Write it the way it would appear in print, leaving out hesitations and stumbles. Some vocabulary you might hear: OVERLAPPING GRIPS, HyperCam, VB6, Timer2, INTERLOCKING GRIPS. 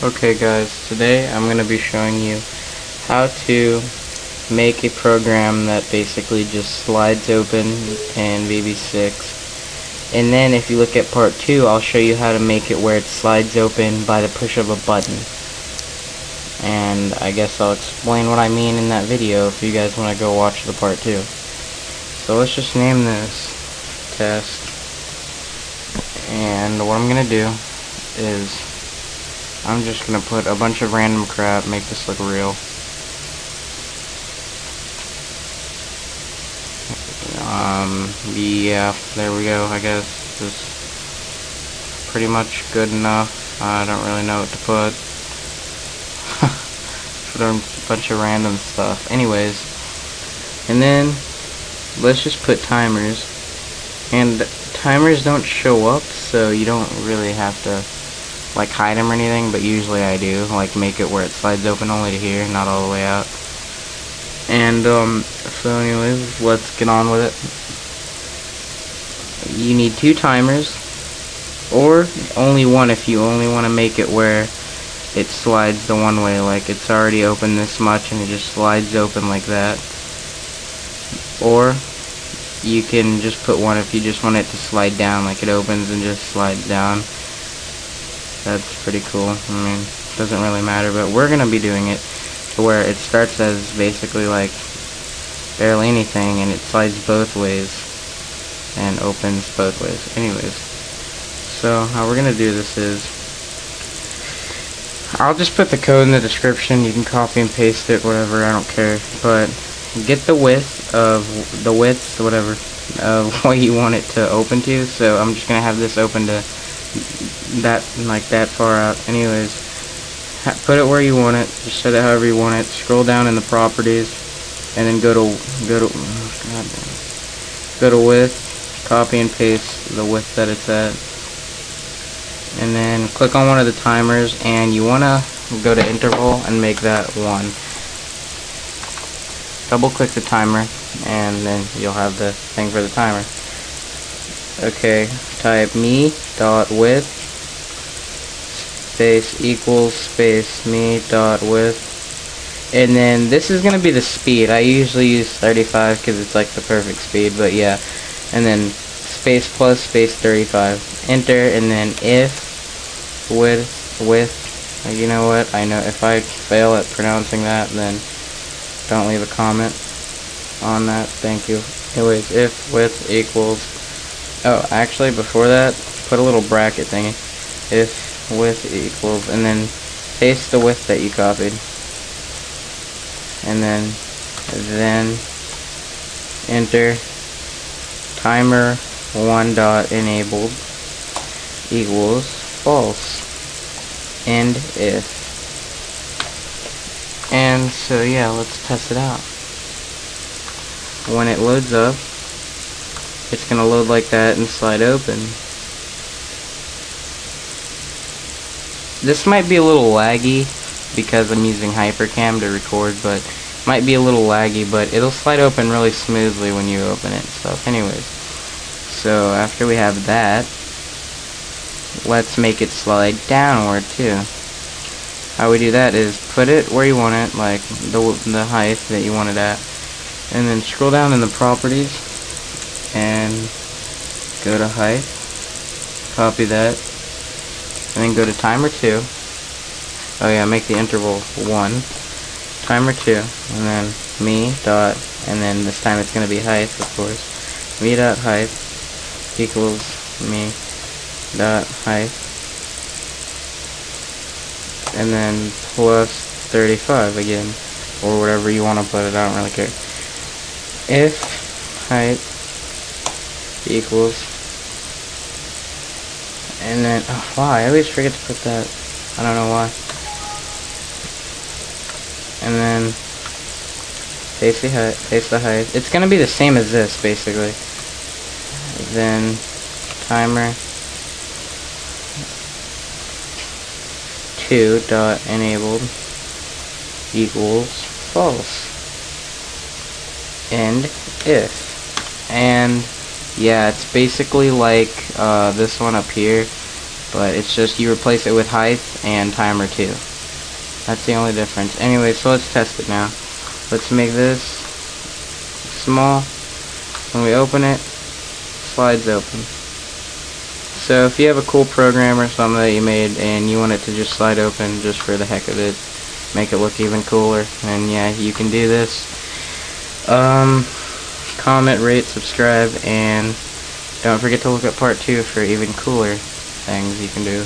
Okay guys, today I'm going to be showing you how to make a program that basically just slides open in VB6, and then if you look at part 2 I'll show you how to make it where it slides open by the push of a button, and I guess I'll explain what I mean in that video if you guys want to go watch the part 2. So let's just name this test, and what I'm going to do is I'm just going to put a bunch of random crap, make this look real. Yeah, there we go, I guess. Just pretty much good enough. I don't really know what to put. Put a bunch of random stuff. Anyways, and then let's just put timers. And timers don't show up, so you don't really have to like hide them or anything, but usually I do like make it where it slides open only to here, not all the way out. And so anyways, let's get on with it. You need 2 timers, or only one if you only want to make it where it slides the one way, like it's already open this much and it just slides open like that. Or you can just put one if you just want it to slide down, like it opens and just slides down. That's pretty cool. I mean, it doesn't really matter, but we're going to be doing it to where it starts as basically like barely anything and it slides both ways and opens both ways. Anyways, so how we're going to do this is I'll just put the code in the description. You can copy and paste it, whatever, I don't care. But get the width of the width, whatever, of what you want it to open to. So I'm just going to have this open to that, like that far out. Anyways, put it where you want it, just set it however you want it. Scroll down in the properties and then go to width, copy and paste the width that it's at, and then click on one of the timers, and you want to go to interval and make that 1. Double click the timer and then you'll have the thing for the timer. Okay, type me dot width space equals space me dot width, and then this is gonna be the speed. I usually use 35 because it's like the perfect speed, but yeah, and then space plus space 35, enter, and then if width, you know what, I know if I fail at pronouncing that, then don't leave a comment on that, thank you. Anyways, if width equals, oh, actually, before that, put a little bracket thingy. If width equals, and then paste the width that you copied. And then enter timer1.enabled equals false. And if. And so, yeah, let's test it out. When it loads up, it's going to load like that and slide open. This might be a little laggy because I'm using HyperCam to record, but it might be a little laggy, but it'll slide open really smoothly when you open it and stuff. Anyways, so after we have that, let's make it slide downward too. How we do that is put it where you want it, like the height that you want it at, and then scroll down in the properties and go to height, copy that, and then go to timer 2. Oh yeah, make the interval 1, timer 2, and then me dot, and then this time it's gonna be height, of course, me dot height equals me dot height, and then plus 35 again, or whatever you want to put it. I don't really care. If height equals, and then, oh, wow, I always forget to put that, I don't know why, and then paste the height. It's gonna be the same as this basically, then timer2 dot enabled equals false, and if. And yeah, it's basically like this one up here, but it's just you replace it with height and timer2. That's the only difference. Anyway, so let's test it now. Let's make this small. When we open it, slides open. So if you have a cool program or something that you made and you want it to just slide open just for the heck of it, make it look even cooler, and yeah, you can do this. Comment, rate, subscribe, and don't forget to look up part 2 for even cooler things you can do.